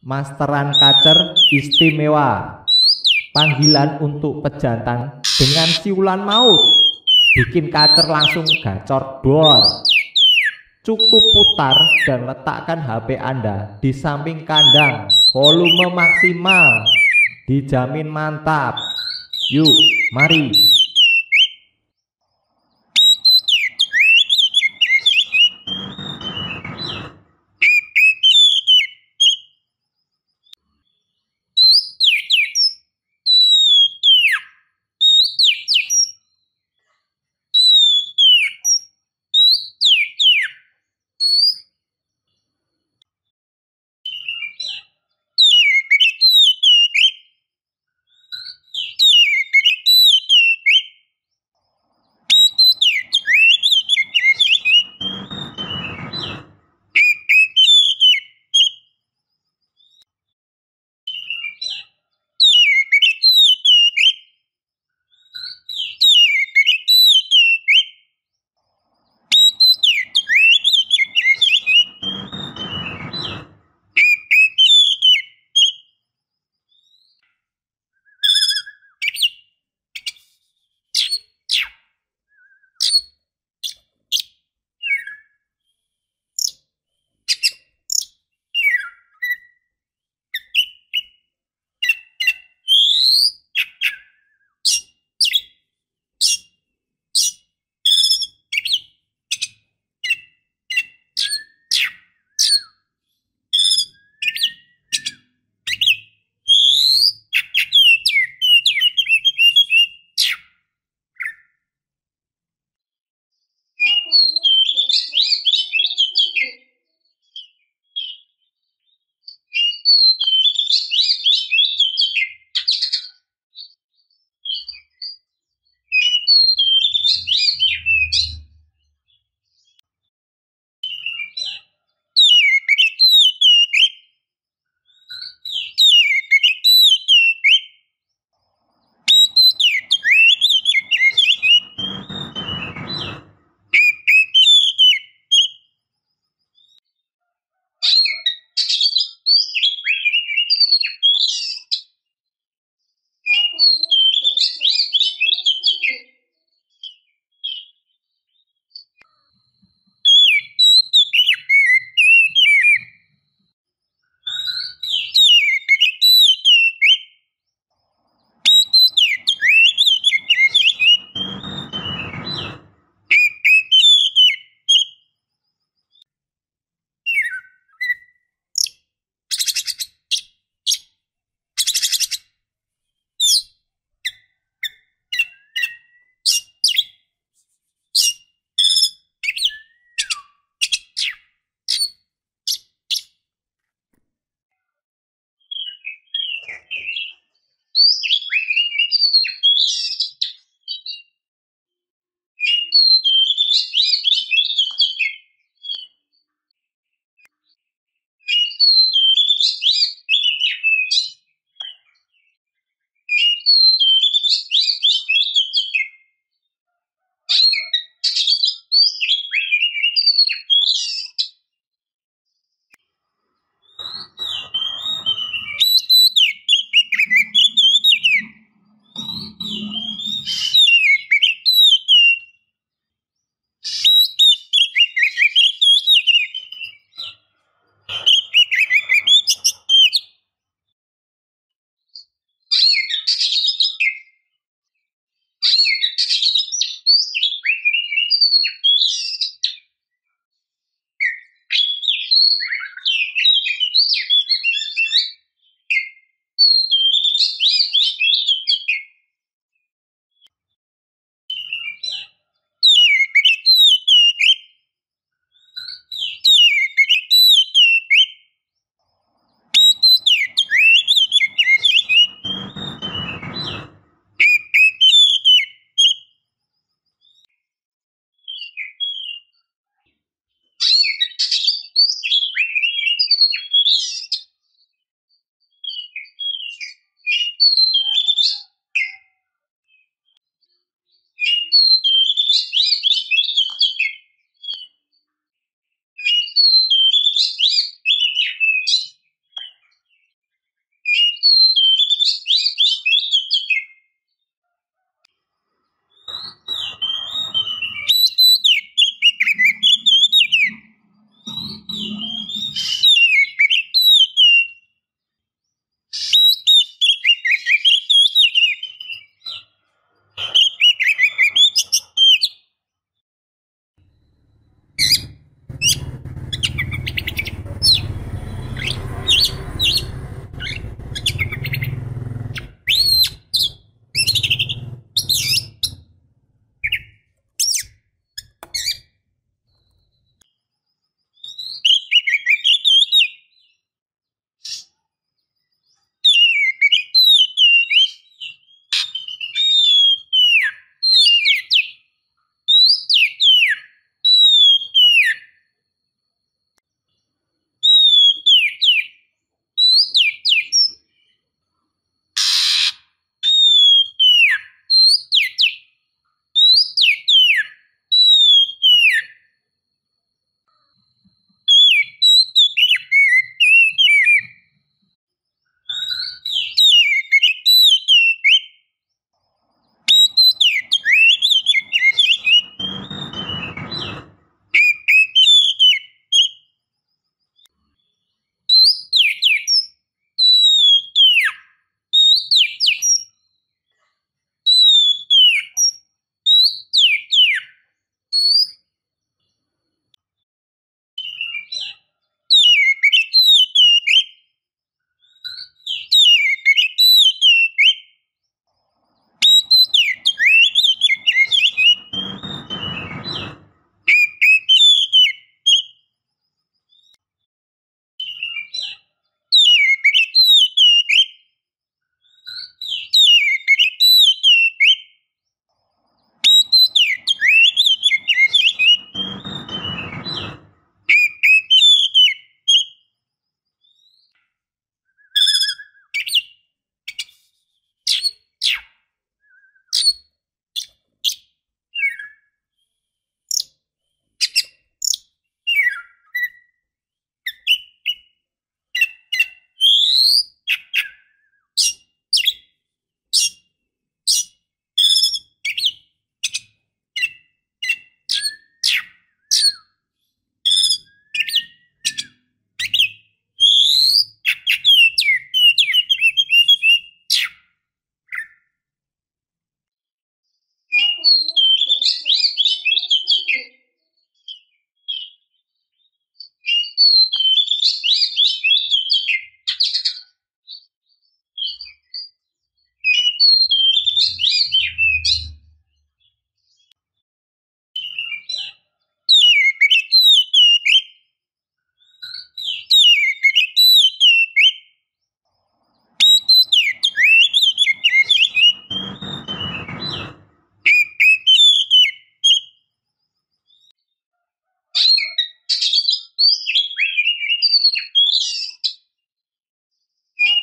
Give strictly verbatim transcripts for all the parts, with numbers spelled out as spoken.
Masteran Kacer istimewa. Panggilan untuk pejantan dengan siulan maut, bikin Kacer langsung gacor dor. Cukup putar dan letakkan H P Anda di samping kandang. Volume maksimal, dijamin mantap. Yuk, mari.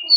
You